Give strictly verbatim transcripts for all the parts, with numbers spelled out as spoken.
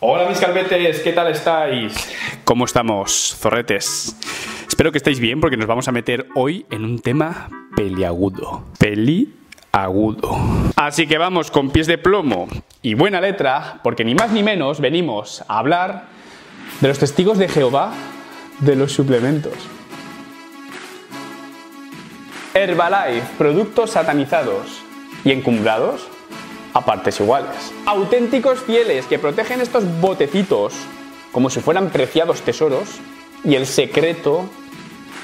Hola mis calvetes, ¿qué tal estáis? ¿Cómo estamos, zorretes? Espero que estéis bien porque nos vamos a meter hoy en un tema peliagudo. Peliagudo. Así que vamos con pies de plomo y buena letra, porque ni más ni menos venimos a hablar de los testigos de Jehová de los suplementos. Herbalife, productos satanizados y encumbrados a partes iguales. Auténticos fieles que protegen estos botecitos como si fueran preciados tesoros y el secreto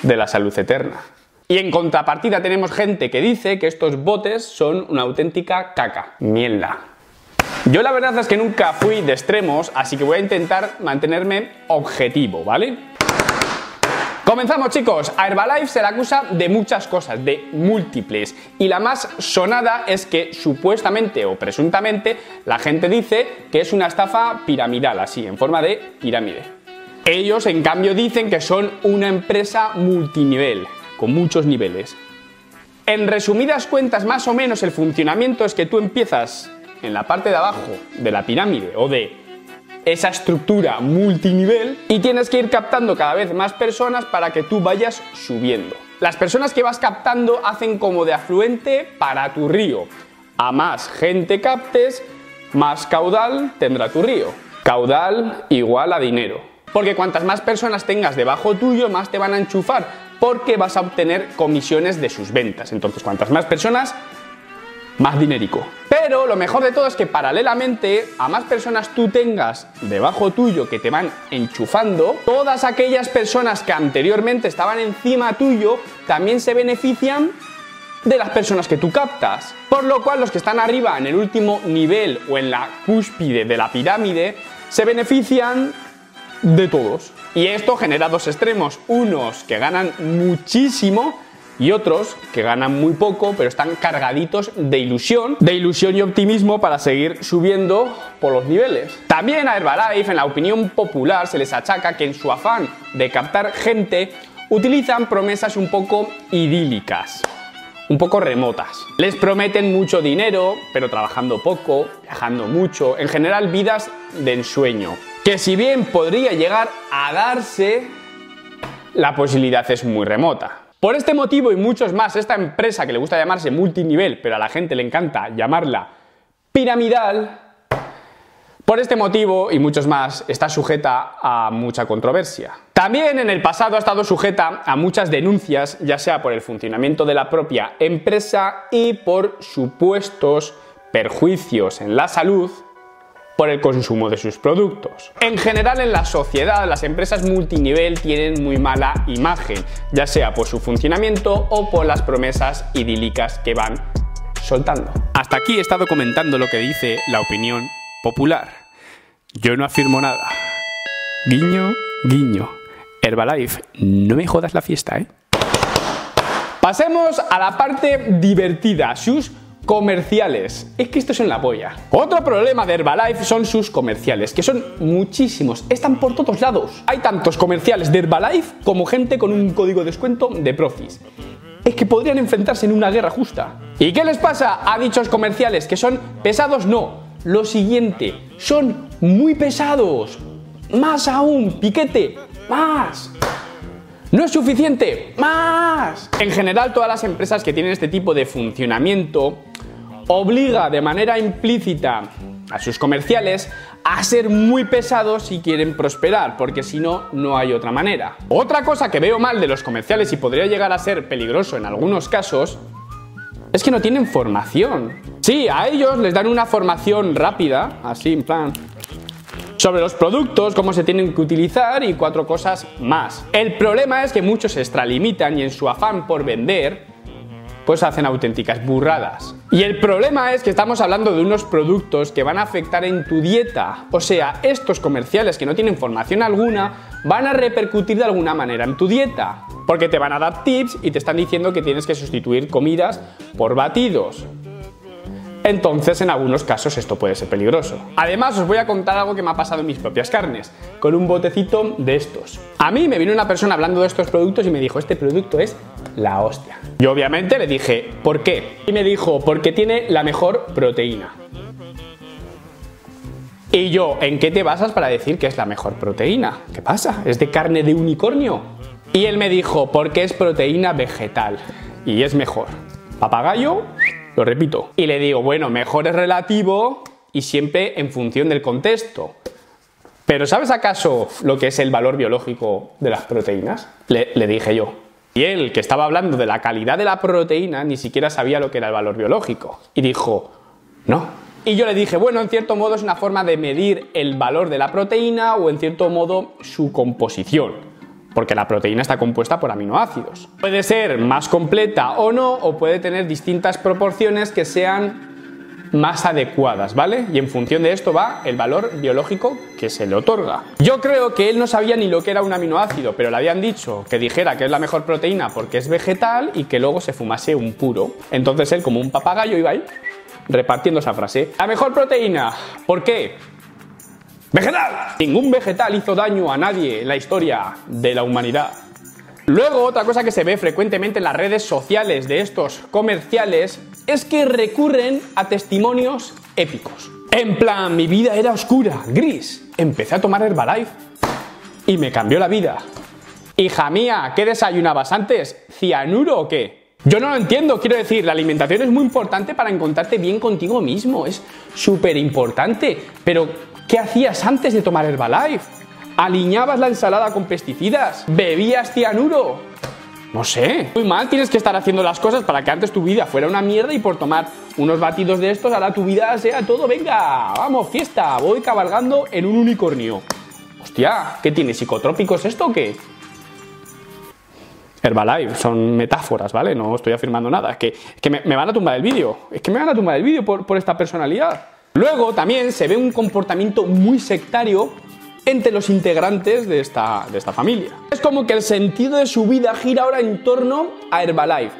de la salud eterna. Y en contrapartida tenemos gente que dice que estos botes son una auténtica caca, mierda. Yo la verdad es que nunca fui de extremos, así que voy a intentar mantenerme objetivo, ¿vale? Comenzamos, chicos. A Herbalife se le acusa de muchas cosas, de múltiples, y la más sonada es que supuestamente o presuntamente la gente dice que es una estafa piramidal, así, en forma de pirámide. Ellos, en cambio, dicen que son una empresa multinivel, con muchos niveles. En resumidas cuentas, más o menos el funcionamiento es que tú empiezas en la parte de abajo de la pirámide o de esa estructura multinivel y tienes que ir captando cada vez más personas para que tú vayas subiendo. Las personas que vas captando hacen como de afluente para tu río. A más gente captes, más caudal tendrá tu río. Caudal igual a dinero. Porque cuantas más personas tengas debajo tuyo, más te van a enchufar, porque vas a obtener comisiones de sus ventas. Entonces, cuantas más personas, más dinérico. Pero lo mejor de todo es que paralelamente a más personas tú tengas debajo tuyo que te van enchufando, todas aquellas personas que anteriormente estaban encima tuyo también se benefician de las personas que tú captas. Por lo cual los que están arriba en el último nivel o en la cúspide de la pirámide se benefician de todos. Y esto genera dos extremos, unos que ganan muchísimo y otros que ganan muy poco, pero están cargaditos de ilusión, de ilusión y optimismo para seguir subiendo por los niveles. También a Herbalife, en la opinión popular, se les achaca que en su afán de captar gente utilizan promesas un poco idílicas, un poco remotas. Les prometen mucho dinero, pero trabajando poco, viajando mucho, en general vidas de ensueño, que si bien podría llegar a darse, la posibilidad es muy remota. Por este motivo y muchos más, esta empresa que le gusta llamarse multinivel, pero a la gente le encanta llamarla piramidal, por este motivo y muchos más, está sujeta a mucha controversia. También en el pasado ha estado sujeta a muchas denuncias, ya sea por el funcionamiento de la propia empresa y por supuestos perjuicios en la salud por el consumo de sus productos. En general, en la sociedad, las empresas multinivel tienen muy mala imagen, ya sea por su funcionamiento o por las promesas idílicas que van soltando. Hasta aquí he estado comentando lo que dice la opinión popular. Yo no afirmo nada. Guiño, guiño. Herbalife, no me jodas la fiesta, ¿eh? Pasemos a la parte divertida, sus comerciales. Es que esto es en la polla. Otro problema de Herbalife son sus comerciales, que son muchísimos, están por todos lados. Hay tantos comerciales de Herbalife como gente con un código de descuento de Profis. Es que podrían enfrentarse en una guerra justa. ¿Y qué les pasa a dichos comerciales? ¿Que son pesados? No. Lo siguiente, son muy pesados. Más aún, piquete, más. ¡No es suficiente! ¡Más! En general, todas las empresas que tienen este tipo de funcionamiento obliga de manera implícita a sus comerciales a ser muy pesados si quieren prosperar, porque si no, no hay otra manera. Otra cosa que veo mal de los comerciales y podría llegar a ser peligroso en algunos casos es que no tienen formación. Sí, a ellos les dan una formación rápida, así en plan, sobre los productos, cómo se tienen que utilizar y cuatro cosas más. El problema es que muchos se extralimitan y en su afán por vender, pues hacen auténticas burradas. Y el problema es que estamos hablando de unos productos que van a afectar en tu dieta. O sea, estos comerciales que no tienen formación alguna van a repercutir de alguna manera en tu dieta, porque te van a dar tips y te están diciendo que tienes que sustituir comidas por batidos. Entonces, en algunos casos esto puede ser peligroso. Además, os voy a contar algo que me ha pasado en mis propias carnes, con un botecito de estos. A mí me vino una persona hablando de estos productos y me dijo, este producto es la hostia. Yo obviamente le dije, ¿por qué? Y me dijo, porque tiene la mejor proteína. Y yo, ¿en qué te basas para decir que es la mejor proteína? ¿Qué pasa? ¿Es de carne de unicornio? Y él me dijo, porque es proteína vegetal y es mejor. Papagayo, lo repito. Y le digo, bueno, mejor es relativo y siempre en función del contexto. ¿Pero sabes acaso lo que es el valor biológico de las proteínas? Le, le dije yo. Y él, que estaba hablando de la calidad de la proteína, ni siquiera sabía lo que era el valor biológico. Y dijo, no. Y yo le dije, bueno, en cierto modo es una forma de medir el valor de la proteína o en cierto modo su composición. Porque la proteína está compuesta por aminoácidos. Puede ser más completa o no, o puede tener distintas proporciones que sean más adecuadas, ¿vale? Y en función de esto va el valor biológico que se le otorga. Yo creo que él no sabía ni lo que era un aminoácido, pero le habían dicho que dijera que es la mejor proteína porque es vegetal y que luego se fumase un puro. Entonces él, como un papagayo, iba ahí repartiendo esa frase. La mejor proteína, ¿por qué? ¡Vegetal! Ningún vegetal hizo daño a nadie en la historia de la humanidad. Luego, otra cosa que se ve frecuentemente en las redes sociales de estos comerciales es que recurren a testimonios épicos. En plan, mi vida era oscura, gris. Empecé a tomar Herbalife y me cambió la vida. Hija mía, ¿qué desayunabas antes? ¿Cianuro o qué? Yo no lo entiendo, quiero decir, la alimentación es muy importante para encontrarte bien contigo mismo, es súper importante, pero ¿qué hacías antes de tomar Herbalife? ¿Aliñabas la ensalada con pesticidas? ¿Bebías cianuro? No sé, muy mal tienes que estar haciendo las cosas para que antes tu vida fuera una mierda y por tomar unos batidos de estos ahora tu vida sea todo, venga, vamos, fiesta, voy cabalgando en un unicornio. Hostia, ¿qué tiene, psicotrópicos esto o qué? Herbalife, son metáforas, ¿vale? No estoy afirmando nada, es que, es que me, me van a tumbar el vídeo, es que me van a tumbar el vídeo por, por esta personalidad. Luego también se ve un comportamiento muy sectario entre los integrantes de esta, de esta familia. Es como que el sentido de su vida gira ahora en torno a Herbalife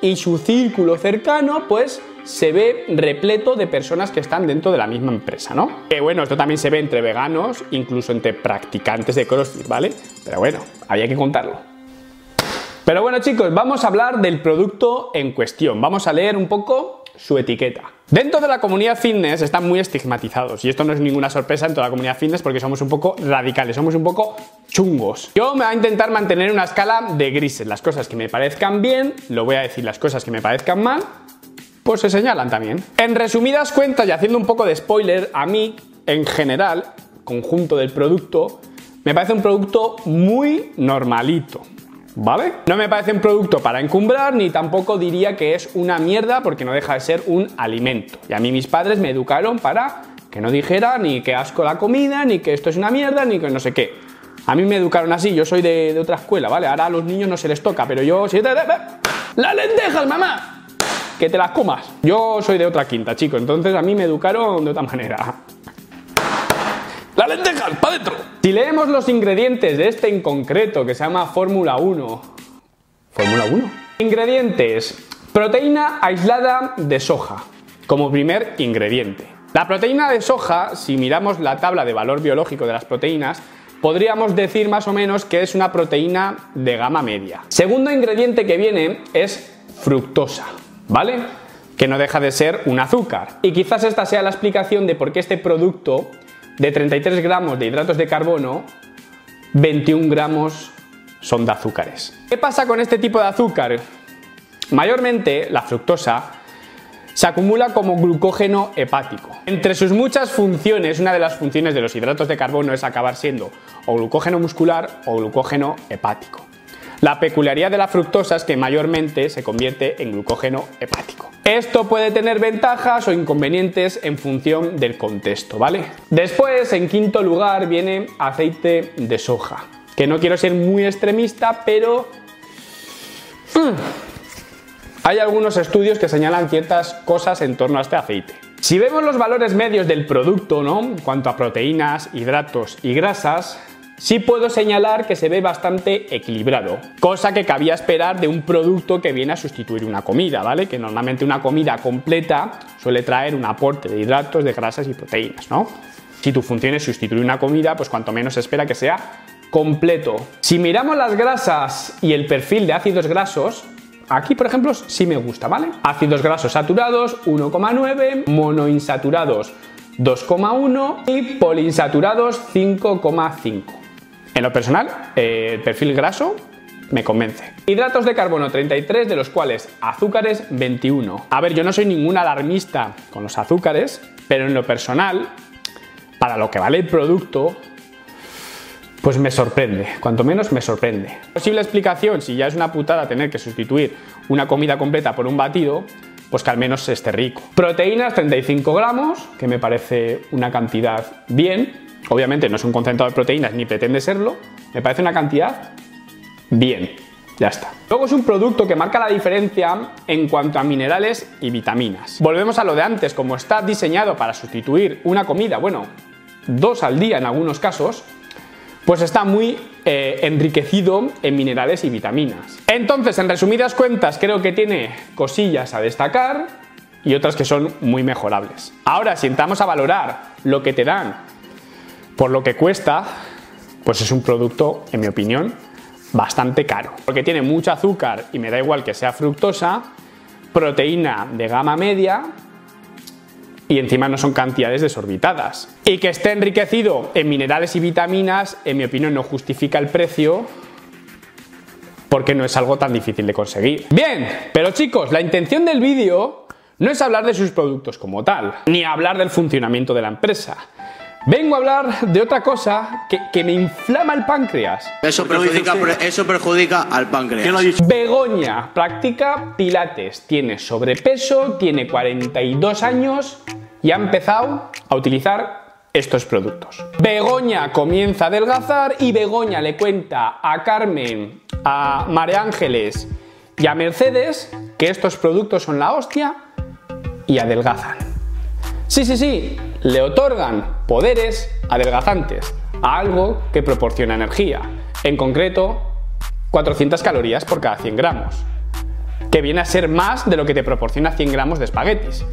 y su círculo cercano pues se ve repleto de personas que están dentro de la misma empresa, ¿no? Que bueno, esto también se ve entre veganos, incluso entre practicantes de CrossFit, ¿vale? Pero bueno, había que contarlo. Pero bueno chicos, vamos a hablar del producto en cuestión, vamos a leer un poco su etiqueta. Dentro de la comunidad fitness están muy estigmatizados y esto no es ninguna sorpresa en toda la comunidad fitness porque somos un poco radicales, somos un poco chungos. Yo me voy a intentar mantener una escala de grises, las cosas que me parezcan bien, lo voy a decir, las cosas que me parezcan mal, pues se señalan también. En resumidas cuentas y haciendo un poco de spoiler, a mí, en general, conjunto del producto, me parece un producto muy normalito. ¿Vale? No me parece un producto para encumbrar ni tampoco diría que es una mierda porque no deja de ser un alimento. Y a mí mis padres me educaron para que no dijera ni que asco la comida, ni que esto es una mierda, ni que no sé qué. A mí me educaron así, yo soy de, de otra escuela, ¿vale? Ahora a los niños no se les toca, pero yo... ¡Las lentejas, mamá! ¡Que te las comas! Yo soy de otra quinta, chicos, entonces a mí me educaron de otra manera. ¡Las lentejas, para adentro! Si leemos los ingredientes de este en concreto, que se llama Fórmula uno... ¿Fórmula uno? Ingredientes. Proteína aislada de soja, como primer ingrediente. La proteína de soja, si miramos la tabla de valor biológico de las proteínas, podríamos decir más o menos que es una proteína de gama media. Segundo ingrediente que viene es fructosa, ¿vale? Que no deja de ser un azúcar. Y quizás esta sea la explicación de por qué este producto... de treinta y tres gramos de hidratos de carbono, veintiún gramos son de azúcares. ¿Qué pasa con este tipo de azúcar? Mayormente, la fructosa se acumula como glucógeno hepático. Entre sus muchas funciones, una de las funciones de los hidratos de carbono es acabar siendo o glucógeno muscular o glucógeno hepático. La peculiaridad de la fructosa es que mayormente se convierte en glucógeno hepático. Esto puede tener ventajas o inconvenientes en función del contexto, ¿vale? Después, en quinto lugar, viene aceite de soja. Que no quiero ser muy extremista, pero... Mm. Hay algunos estudios que señalan ciertas cosas en torno a este aceite. Si vemos los valores medios del producto, ¿no? En cuanto a proteínas, hidratos y grasas... sí puedo señalar que se ve bastante equilibrado, cosa que cabía esperar de un producto que viene a sustituir una comida, ¿vale? Que normalmente una comida completa suele traer un aporte de hidratos, de grasas y proteínas, ¿no? Si tu función es sustituir una comida, pues cuanto menos se espera que sea completo. Si miramos las grasas y el perfil de ácidos grasos, aquí, por ejemplo, sí me gusta, ¿vale? Ácidos grasos saturados, uno coma nueve, monoinsaturados, dos coma uno y poliinsaturados cinco coma cinco. En lo personal, eh, el perfil graso me convence. Hidratos de carbono treinta y tres, de los cuales azúcares veintiuno. A ver, yo no soy ningún alarmista con los azúcares, pero en lo personal, para lo que vale el producto, pues me sorprende, cuanto menos me sorprende. Posible explicación, si ya es una putada tener que sustituir una comida completa por un batido, pues que al menos esté rico. Proteínas, treinta y cinco gramos, que me parece una cantidad bien. Obviamente no es un concentrado de proteínas ni pretende serlo, me parece una cantidad bien, ya está. Luego es un producto que marca la diferencia en cuanto a minerales y vitaminas. Volvemos a lo de antes, como está diseñado para sustituir una comida, bueno, dos al día en algunos casos, pues está muy eh, enriquecido en minerales y vitaminas. Entonces, en resumidas cuentas, creo que tiene cosillas a destacar y otras que son muy mejorables. Ahora, si entramos a valorar lo que te dan por lo que cuesta, pues es un producto, en mi opinión, bastante caro. Porque tiene mucho azúcar y me da igual que sea fructosa, proteína de gama media, y encima no son cantidades desorbitadas. Y que esté enriquecido en minerales y vitaminas, en mi opinión, no justifica el precio porque no es algo tan difícil de conseguir. Bien, pero chicos, la intención del vídeo no es hablar de sus productos como tal, ni hablar del funcionamiento de la empresa. Vengo a hablar de otra cosa que, que me inflama el páncreas. Eso perjudica, eso perjudica al páncreas. ¿Quién lo ha dicho? Begoña practica pilates, tiene sobrepeso, tiene cuarenta y dos años y ha empezado a utilizar estos productos. Begoña comienza a adelgazar y Begoña le cuenta a Carmen, a María Ángeles y a Mercedes que estos productos son la hostia y adelgazan. Sí, sí, sí. Le otorgan poderes adelgazantes a algo que proporciona energía, en concreto cuatrocientas calorías por cada cien gramos, que viene a ser más de lo que te proporciona cien gramos de espaguetis.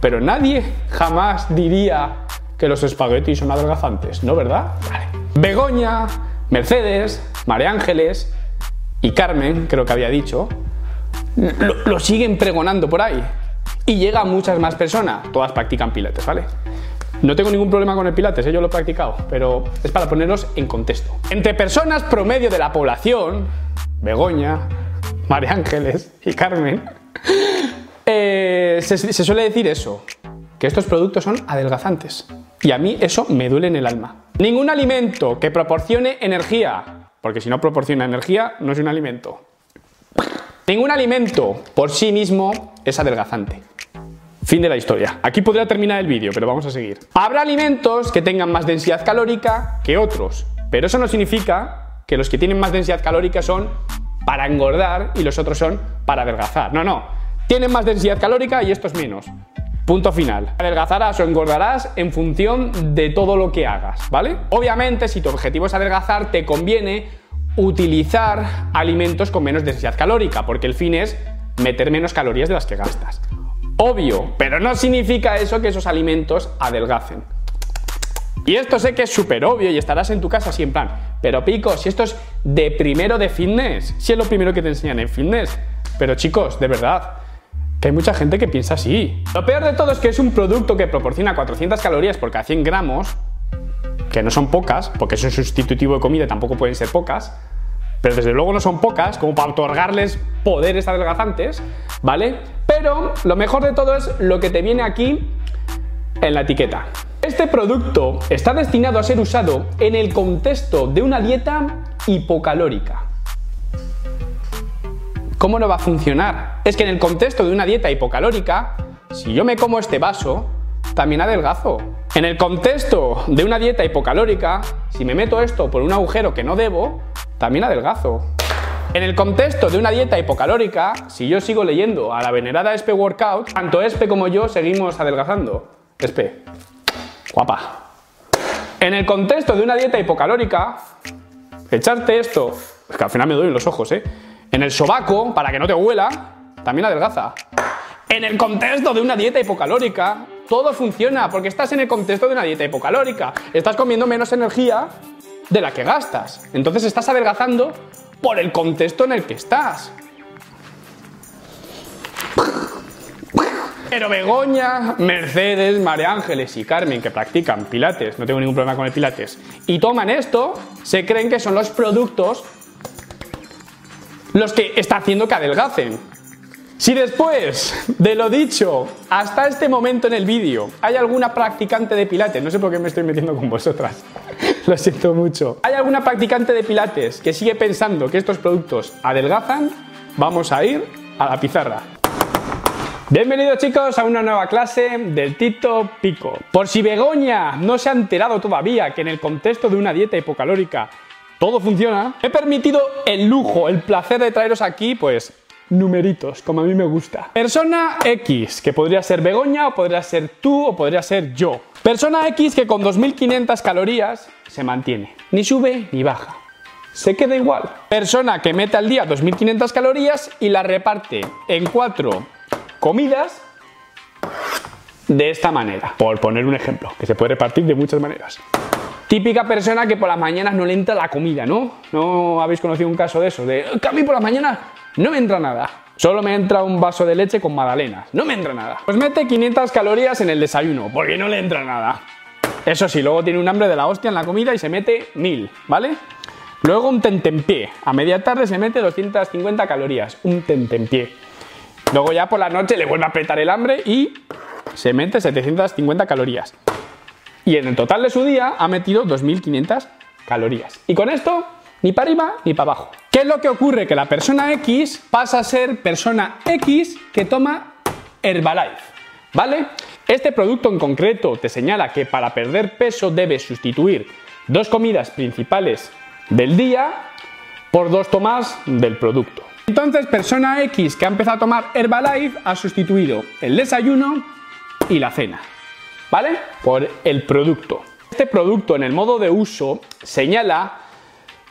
Pero nadie jamás diría que los espaguetis son adelgazantes, ¿no, verdad? Vale. Begoña, Mercedes, María Ángeles y Carmen, creo que había dicho, lo, lo siguen pregonando por ahí y llega a muchas más personas. Todas practican pilates, ¿vale? No tengo ningún problema con el pilates, ¿eh? Yo lo he practicado, pero es para poneros en contexto. Entre personas promedio de la población, Begoña, María Ángeles y Carmen, eh, se, se suele decir eso, que estos productos son adelgazantes. Y a mí eso me duele en el alma. Ningún alimento que proporcione energía, porque si no proporciona energía, no es un alimento. Ningún alimento por sí mismo es adelgazante. Fin de la historia. Aquí podría terminar el vídeo, pero vamos a seguir. Habrá alimentos que tengan más densidad calórica que otros, pero eso no significa que los que tienen más densidad calórica son para engordar y los otros son para adelgazar. No, no. Tienen más densidad calórica y estos menos. Punto final. Adelgazarás o engordarás en función de todo lo que hagas, ¿vale? Obviamente, si tu objetivo es adelgazar, te conviene utilizar alimentos con menos densidad calórica, porque el fin es meter menos calorías de las que gastas. Obvio, pero no significa eso que esos alimentos adelgacen. Y esto sé que es súper obvio y estarás en tu casa así en plan, pero Pico, si esto es de primero de fitness, si es lo primero que te enseñan en fitness. Pero chicos, de verdad, que hay mucha gente que piensa así. Lo peor de todo es que es un producto que proporciona cuatrocientas calorías por cada cien gramos, que no son pocas, porque es un sustitutivo de comida, tampoco pueden ser pocas, pero desde luego no son pocas como para otorgarles poderes adelgazantes, ¿vale? Pero lo mejor de todo es lo que te viene aquí en la etiqueta. Este producto está destinado a ser usado en el contexto de una dieta hipocalórica. ¿Cómo no va a funcionar? Es que en el contexto de una dieta hipocalórica, si yo me como este vaso, también adelgazo. En el contexto de una dieta hipocalórica, si me meto esto por un agujero que no debo, también adelgazo. En el contexto de una dieta hipocalórica, si yo sigo leyendo a la venerada Espe Workout, tanto Espe como yo seguimos adelgazando. Espe, guapa. En el contexto de una dieta hipocalórica, echarte esto, es que al final me doy en los ojos, ¿eh? En el sobaco, para que no te huela, también adelgaza. En el contexto de una dieta hipocalórica, todo funciona, porque estás en el contexto de una dieta hipocalórica. Estás comiendo menos energía de la que gastas. Entonces estás adelgazando por el contexto en el que estás. Pero Begoña, Mercedes, María Ángeles y Carmen, que practican pilates, no tengo ningún problema con el pilates, y toman esto, se creen que son los productos los que está haciendo que adelgacen. Si después de lo dicho hasta este momento en el vídeo hay alguna practicante de pilates, no sé por qué me estoy metiendo con vosotras, lo siento mucho, hay alguna practicante de pilates que sigue pensando que estos productos adelgazan, vamos a ir a la pizarra. Bienvenidos chicos a una nueva clase del Tito Pico. Por si Begoña no se ha enterado todavía que en el contexto de una dieta hipocalórica todo funciona, he permitido el lujo, el placer de traeros aquí pues numeritos, como a mí me gusta. Persona X, que podría ser Begoña, o podría ser tú, o podría ser yo. Persona X que con dos mil quinientas calorías se mantiene, ni sube ni baja, se queda igual. Persona que mete al día dos mil quinientas calorías y la reparte en cuatro comidas de esta manera, por poner un ejemplo, que se puede repartir de muchas maneras. Típica persona que por las mañanas no le entra la comida, ¿no? ¿No habéis conocido un caso de eso? De que a mí por las mañanas no me entra nada, solo me entra un vaso de leche con magdalenas, no me entra nada. Pues mete quinientas calorías en el desayuno, porque no le entra nada. Eso sí, luego tiene un hambre de la hostia en la comida y se mete mil, ¿vale? Luego un tentempié, a media tarde se mete doscientas cincuenta calorías, un tentempié. Luego ya por la noche le vuelve a apretar el hambre y se mete setecientas cincuenta calorías. Y en el total de su día ha metido dos mil quinientas calorías. Y con esto, ni para arriba ni para abajo. ¿Qué es lo que ocurre? Que la persona X pasa a ser persona X que toma Herbalife, ¿vale? Este producto en concreto te señala que para perder peso debes sustituir dos comidas principales del día por dos tomas del producto. Entonces, persona X que ha empezado a tomar Herbalife ha sustituido el desayuno y la cena, ¿vale? Por el producto. Este producto en el modo de uso señala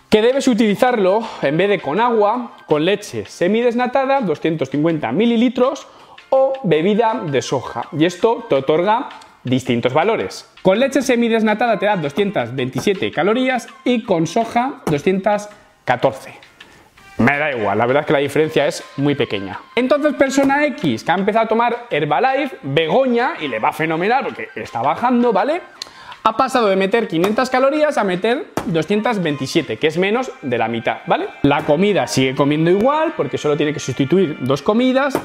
que debes utilizarlo en vez de con agua, con leche semidesnatada, doscientos cincuenta mililitros o bebida de soja. Y esto te otorga distintos valores. Con leche semidesnatada te da doscientas veintisiete calorías y con soja doscientas catorce. Me da igual, la verdad es que la diferencia es muy pequeña. Entonces persona X que ha empezado a tomar Herbalife, Begoña, y le va fenomenal porque está bajando, ¿vale? Ha pasado de meter quinientas calorías a meter doscientas veintisiete, que es menos de la mitad, ¿vale? La comida sigue comiendo igual porque solo tiene que sustituir dos comidas,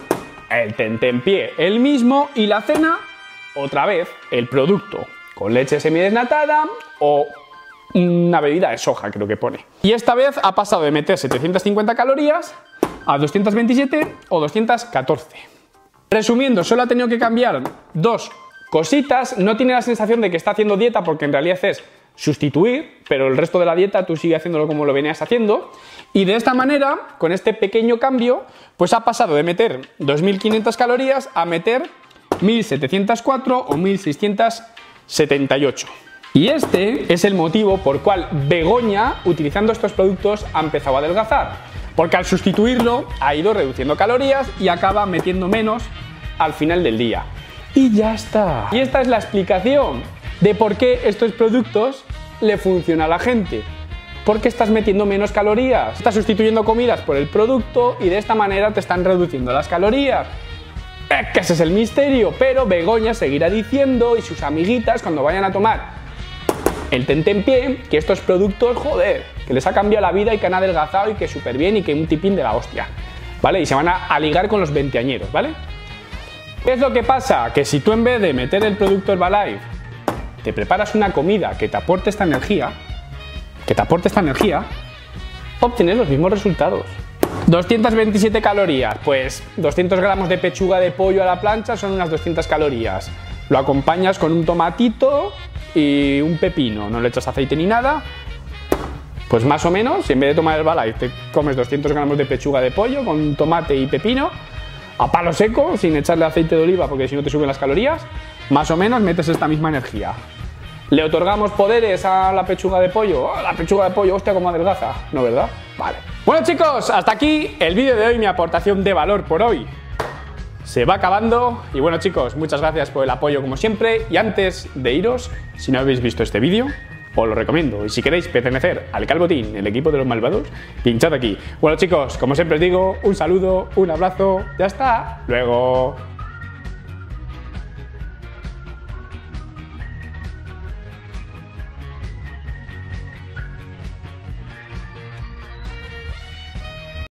el tentempié el mismo y la cena otra vez el producto con leche semidesnatada o una bebida de soja, creo que pone. Y esta vez ha pasado de meter setecientas cincuenta calorías a doscientas veintisiete o doscientas catorce. Resumiendo, solo ha tenido que cambiar dos cositas. No tiene la sensación de que está haciendo dieta porque en realidad es sustituir, pero el resto de la dieta tú sigues haciéndolo como lo venías haciendo. Y de esta manera, con este pequeño cambio, pues ha pasado de meter dos mil quinientas calorías a meter mil setecientas cuatro o mil seiscientas setenta y ocho. Y este es el motivo por cual Begoña, utilizando estos productos, ha empezado a adelgazar. Porque al sustituirlo ha ido reduciendo calorías y acaba metiendo menos al final del día. Y ya está. Y esta es la explicación de por qué estos productos le funcionan a la gente. Porque estás metiendo menos calorías. Estás sustituyendo comidas por el producto y de esta manera te están reduciendo las calorías. Es que ese es el misterio. Pero Begoña seguirá diciendo y sus amiguitas cuando vayan a tomar el tentempié, que estos productos, joder, que les ha cambiado la vida y que han adelgazado y que súper bien y que un tipín de la hostia, ¿vale? Y se van a, a ligar con los veinteañeros, ¿vale? ¿Qué es lo que pasa? Que si tú en vez de meter el producto Herbalife te preparas una comida que te aporte esta energía, que te aporte esta energía, obtienes los mismos resultados. doscientas veintisiete calorías, pues doscientos gramos de pechuga de pollo a la plancha son unas doscientas calorías. Lo acompañas con un tomatito y un pepino, no le echas aceite ni nada, pues más o menos, si en vez de tomar Herbalife te comes doscientos gramos de pechuga de pollo con tomate y pepino, a palo seco, sin echarle aceite de oliva porque si no te suben las calorías, más o menos metes esta misma energía. ¿Le otorgamos poderes a la pechuga de pollo? Oh, la pechuga de pollo, hostia, como adelgaza, ¿no, verdad? Vale. Bueno chicos, hasta aquí el vídeo de hoy, mi aportación de valor por hoy. Se va acabando y bueno chicos, muchas gracias por el apoyo como siempre y antes de iros, si no habéis visto este vídeo, os lo recomiendo y si queréis pertenecer al Calbotín, el equipo de los malvados, pinchad aquí. Bueno chicos, como siempre os digo, un saludo, un abrazo, ya está, luego.